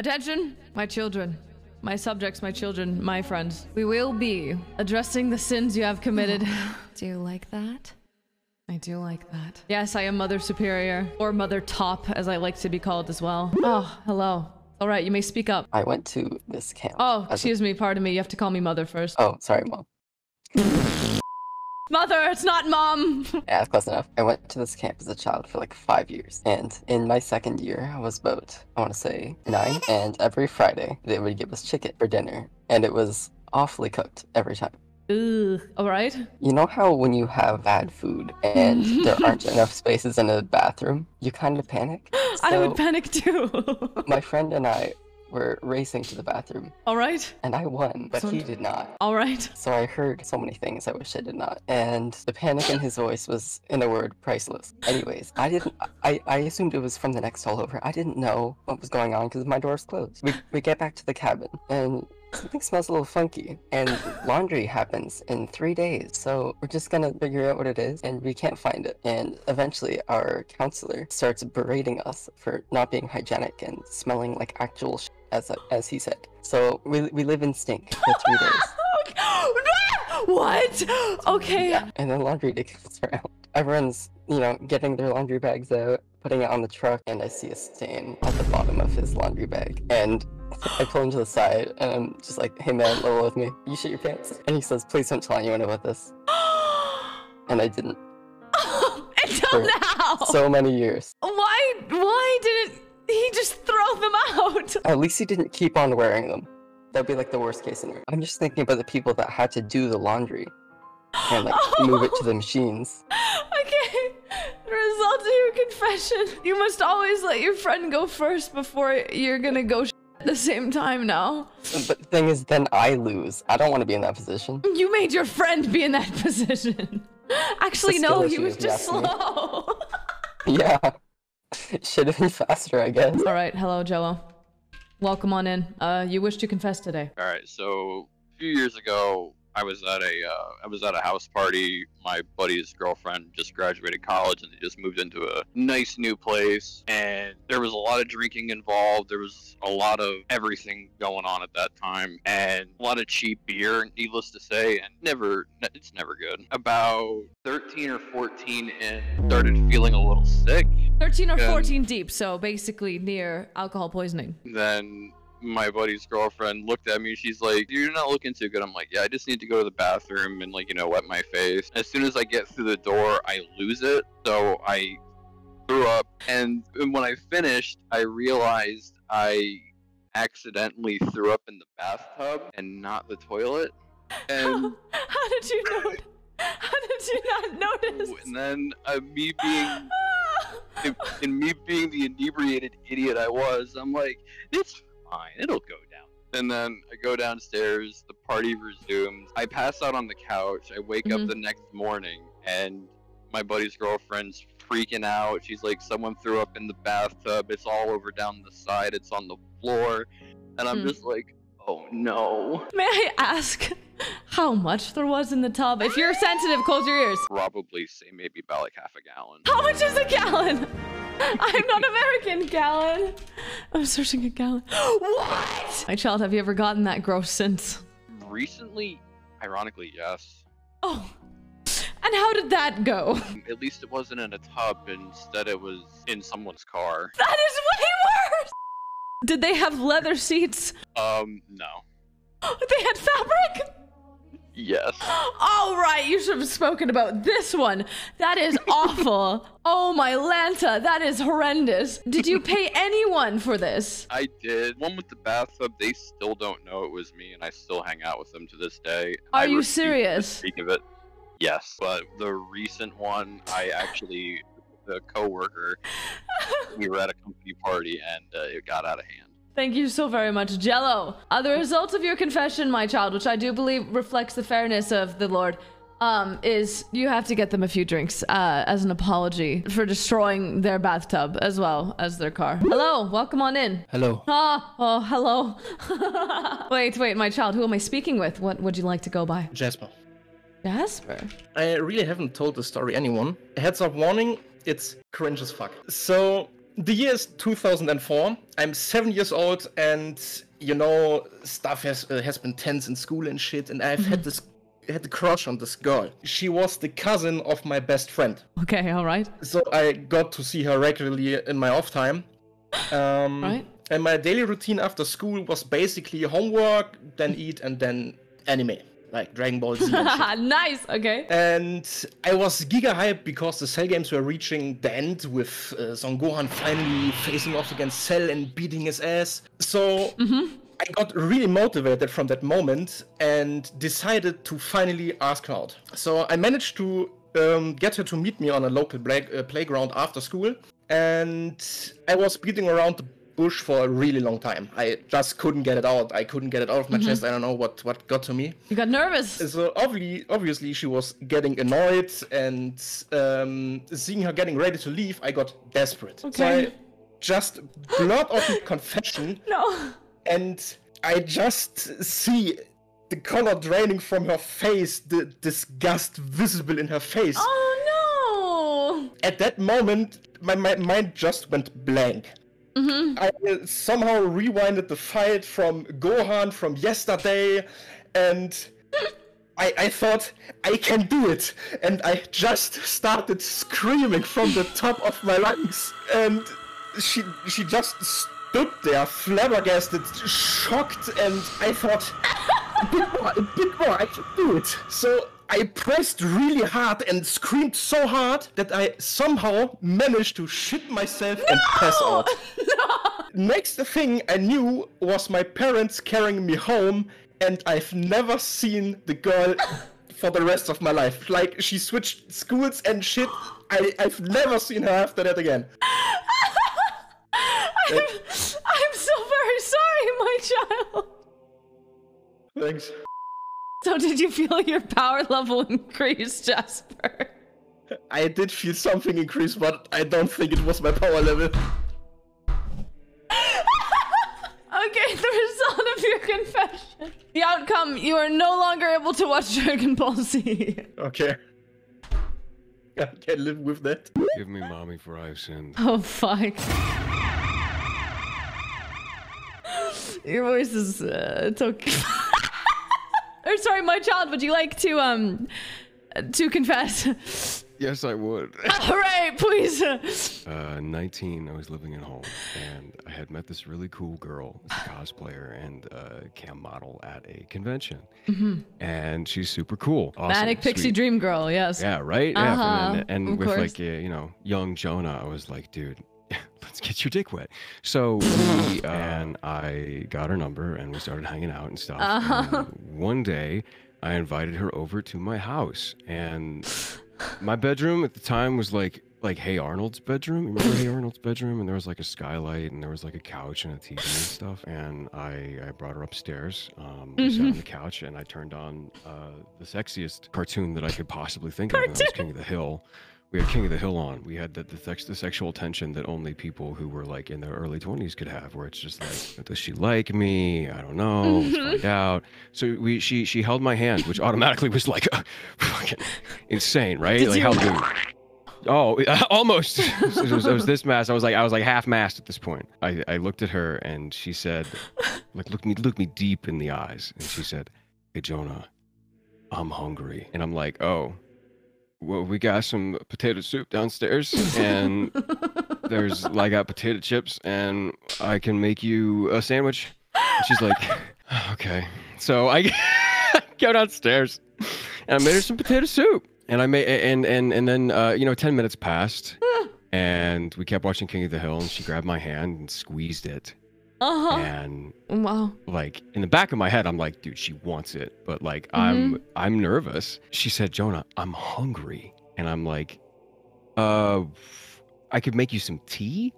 Attention, my children, my subjects, my children, my friends. We will be addressing the sins you have committed. Oh, do you like that? I do like that. Yes, I am Mother Superior, or Mother Top, as I like to be called as well. Oh, hello. All right, you may speak up. I went to this camp. Oh, excuse me, pardon me. You have to call me Mother first. Oh, sorry, Mom. Mother, it's not Mom! Yeah, that's close enough. I went to this camp as a child for like 5 years, and in my second year, I was about, I want to say, 9, and every Friday, they would give us chicken for dinner, and it was awfully cooked every time. Ooh, alright. You know how when you have bad food, and there aren't enough spaces in a bathroom, you kind of panic? So I would panic too! My friend and I were racing to the bathroom. All right. And I won, but he did not. All right. So I heard so many things I wish I did not. And the panic in his voice was, in a word, priceless. Anyways, I assumed it was from the next hall over. I didn't know what was going on because my door's closed. We get back to the cabin and something smells a little funky, and laundry happens in 3 days, so we're just gonna figure out what it is, and we can't find it. And eventually our counselor starts berating us for not being hygienic and smelling like actual shit, as he said. So we live in stink for 3 days. What? Okay. Yeah. And then laundry day comes around. Everyone's, you know, getting their laundry bags out, putting it on the truck, and I see a stain at the bottom of his laundry bag. And I pull him to the side, and I'm just like, hey man, level with me. You shit your pants? And he says, please don't tell anyone about this. And I didn't. Until now! So many years. Why didn't he just throw them out? At least he didn't keep on wearing them. That'd be like the worst case scenario. I'm just thinking about the people that had to do the laundry and like move it to the machines. Okay. The result of your confession. You must always let your friend go first before you're gonna go at the same time now. But the thing is, then I lose. I don't want to be in that position. You made your friend be in that position. Actually, no, he was just slow. Yeah. It should have been faster, I guess. All right. Hello, Joe. Welcome on in. You wish to confess today. All right. So a few years ago, I was at a house party. My buddy's girlfriend just graduated college and they just moved into a nice new place. And there was a lot of drinking involved. There was a lot of everything going on at that time, and a lot of cheap beer, needless to say, and it's never good. About 13 or 14 in, started feeling a little sick. 13 or 14 deep, so basically near alcohol poisoning. Then my buddy's girlfriend looked at me. She's like, you're not looking too good. I'm like, yeah, I just need to go to the bathroom and, like, you know, wet my face. As soon as I get through the door, I lose it. So I threw up. And when I finished, I realized I accidentally threw up in the bathtub and not the toilet. And how did you know? How did you not notice? And then me being the inebriated idiot I was, I'm like, it's fine, it'll go down. And then I go downstairs, the party resumes. I pass out on the couch. I wake up the next morning, and my buddy's girlfriend's freaking out. She's like, someone threw up in the bathtub. It's all over down the side. It's on the floor. And I'm just like, oh no. May I ask how much there was in the tub? If you're sensitive, close your ears. Probably say maybe about like half a gallon. How much is a gallon? I'm not American, gallon. I'm searching a gallon. What? My child, have you ever gotten that gross since? Recently, ironically, yes. Oh. And how did that go? At least it wasn't in a tub. Instead, it was in someone's car. That is way worse! Did they have leather seats? No. They had fabric? Yes. All right, you should have spoken about this one. That is awful. Oh my Lanta, that is horrendous. Did you pay anyone for this? I did. One with the bathtub, they still don't know it was me, and I still hang out with them to this day. Are you serious? Speak of it. Yes, but the recent one, I actually, the coworker, we were at a company party, and it got out of hand. Thank you so very much, Jello. The result of your confession, my child, which I do believe reflects the fairness of the Lord, is you have to get them a few drinks as an apology for destroying their bathtub as well as their car. Hello, welcome on in. Hello. Oh, hello. Wait, my child, who am I speaking with? What would you like to go by? Jasper. Jasper? I really haven't told the story to anyone. Heads up warning, it's cringe as fuck. So the year is 2004. I'm 7 years old, and you know, stuff has been tense in school and shit. And I've had a crush on this girl. She was the cousin of my best friend. Okay, all right. So I got to see her regularly in my off time. Right. And my daily routine after school was basically homework, then eat, and then anime, like Dragon Ball Z. Nice, okay. And I was giga hyped because the Cell games were reaching the end with Son Gohan finally facing off against Cell and beating his ass. So I got really motivated from that moment and decided to finally ask her out. So I managed to get her to meet me on a local playground after school. And I was beating around the bush for a really long time. I just couldn't get it out. I couldn't get it out of my chest. I don't know what got to me. You got nervous. So obviously she was getting annoyed, and seeing her getting ready to leave, I got desperate. Okay. So I just blurt out the confession. No. And I just see the color draining from her face, the disgust visible in her face. Oh, no! At that moment, my mind just went blank. I somehow rewinded the fight from Gohan from yesterday, and I thought, I can do it. And I just started screaming from the top of my lungs. And she just stood there, flabbergasted, shocked, and I thought, a bit more, I can do it. So I pressed really hard and screamed so hard that I somehow managed to shit myself and pass out. Next thing I knew was my parents carrying me home, and I've never seen the girl for the rest of my life. Like, she switched schools and shit. I've never seen her after that again. I'm so very sorry, my child. Thanks. So did you feel your power level increase, Jasper? I did feel something increase, but I don't think it was my power level. Okay, the result of your confession. The outcome, you are no longer able to watch Dragon Ball Z. Okay. I can't live with that. Give me mommy for I've sinned. Oh, fuck. Your voice is, it's okay. Or sorry, my child, would you like to confess? Yes, I would. All right, please. 19, I was living at home, and I had met this really cool girl, a cosplayer and cam model at a convention. And she's super cool. Awesome, Manic Pixie sweet. Dream Girl, yes. Yeah, right? Yeah. And with course. Like, you know, young Jonah, I was like, dude, let's get your dick wet. So and I got her number and we started hanging out and stuff. And one day I invited her over to my house, and my bedroom at the time was like Hey Arnold's bedroom. You remember Hey Arnold's bedroom? And there was like a skylight, and there was like a couch and a TV and stuff. And I brought her upstairs. We sat on the couch, and I turned on the sexiest cartoon that I could possibly think of. It was King of the Hill. We had King of the Hill on. We had the sexual tension that only people who were like in their early 20s could have, where it's just like, does she like me? I don't know. Let's find out. So she held my hand, which automatically was like fucking insane, right? Did like how do? Oh, almost. It was this mass. I was like half mast at this point. I looked at her, and she said, like, look me deep in the eyes, and she said, "Hey Jonah, I'm hungry," and I'm like, oh. Well, we got some potato soup downstairs, and I got potato chips, and I can make you a sandwich. And she's like, okay. So I go downstairs, and I made her some potato soup, and I made and then you know, 10 minutes passed, and we kept watching King of the Hill, and she grabbed my hand and squeezed it. And wow, like in the back of my head, I'm like, dude, she wants it, but like I'm nervous. She said, "Jonah, I'm hungry," and I'm like, I could make you some tea."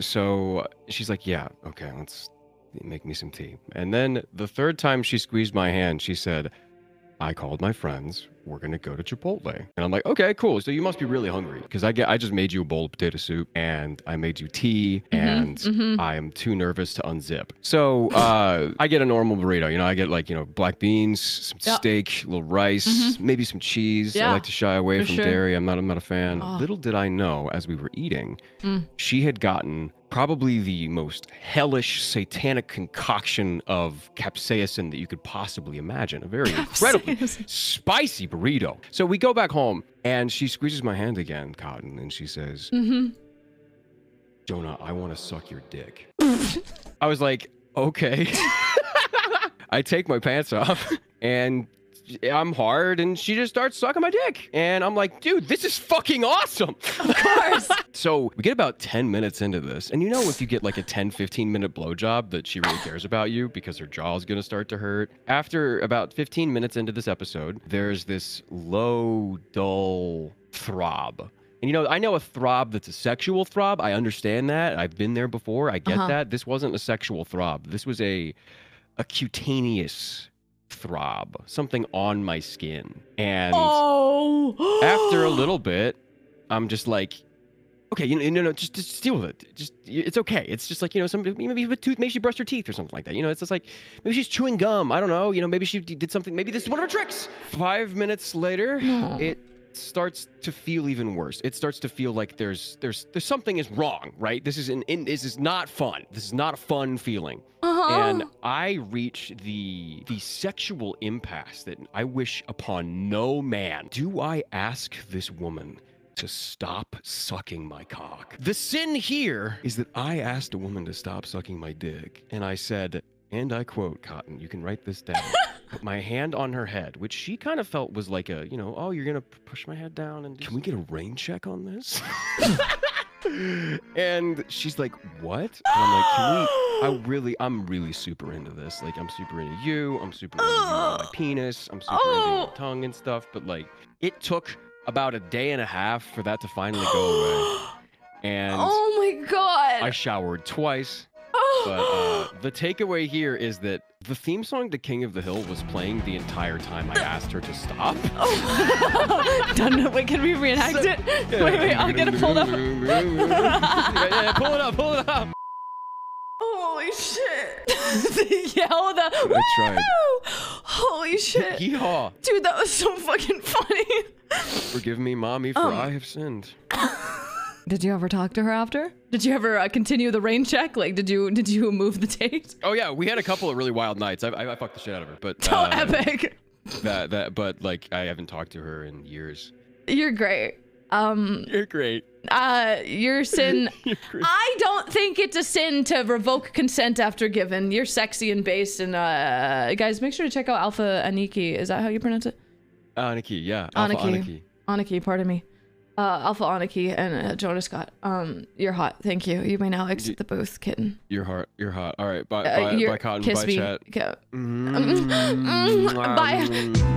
So she's like, "Yeah, okay, let's make me some tea." And then the third time she squeezed my hand, she said, I called my friends, we're going to go to Chipotle. And I'm like, okay, cool. So you must be really hungry because I just made you a bowl of potato soup and I made you tea and I am too nervous to unzip. So I get a normal burrito. You know, I get like, you know, black beans, some steak, a little rice, maybe some cheese. Yeah. I like to shy away from dairy. I'm not a fan. Oh. Little did I know as we were eating, she had gotten probably the most hellish satanic concoction of capsaicin that you could possibly imagine. A very incredibly spicy burrito. So we go back home and she squeezes my hand again, Cotton, and she says, Jonah, I want to suck your dick. I was like, okay. I take my pants off and I'm hard, and she just starts sucking my dick. And I'm like, dude, this is fucking awesome. Of course. So we get about 10 minutes into this. And you know if you get like a 10, 15-minute blowjob that she really cares about you because her jaw's going to start to hurt. After about 15 minutes into this episode, there's this low, dull throb. And, you know, I know a throb that's a sexual throb. I understand that. I've been there before. I get that. This wasn't a sexual throb. This was a cutaneous throb, something on my skin. And after a little bit, I'm just like, okay, you know, just deal with it. Just, it's okay. It's just like, you know, maybe a tooth, maybe she brushed her teeth or something like that. You know, it's just like, maybe she's chewing gum. I don't know. You know, maybe she did something. Maybe this is one of her tricks. 5 minutes later, it starts to feel even worse. It starts to feel like there's something is wrong, right? This is this is not fun. This is not a fun feeling. And I reach the sexual impasse that I wish upon no man. Do I ask this woman to stop sucking my cock? The sin here is that I asked a woman to stop sucking my dick, and I said, and I quote, Cotton, you can write this down. Put my hand on her head, which she kind of felt was like a, you know, oh, you're going to push my head down and just... Can we get a rain check on this? And she's like, what? And I'm like, I'm really super into this. Like, I'm super into you. I'm super into my penis. I'm super into your tongue and stuff. But like, it took about a day and a half for that to finally go away. And oh my God, I showered twice. But the takeaway here is that the theme song to King of the Hill was playing the entire time I asked her to stop. Wait, can we reenact it? Wait, I'll get it pulled up. Yeah, pull it up. Holy shit. The yell, the woo! I tried. Holy shit. Yeehaw. Dude, that was so fucking funny. Forgive me, mommy, for I have sinned. Did you ever talk to her after? Did you ever continue the rain check? Like, did you move the date? Oh yeah, we had a couple of really wild nights. I fucked the shit out of her, but so epic. But like, I haven't talked to her in years. You're great. You're great. Your sin. I don't think it's a sin to revoke consent after given. You're sexy and based, and guys, make sure to check out Alpha Aniki. Is that how you pronounce it? Aniki, yeah. Alpha Aniki. Aniki, pardon me. Alpha Aniki and Jonah Scott. You're hot. Thank you. You may now exit the booth, kitten. You're hot. You're hot. All right. Bye. Bye, Cotton. Bye, chat. Bye.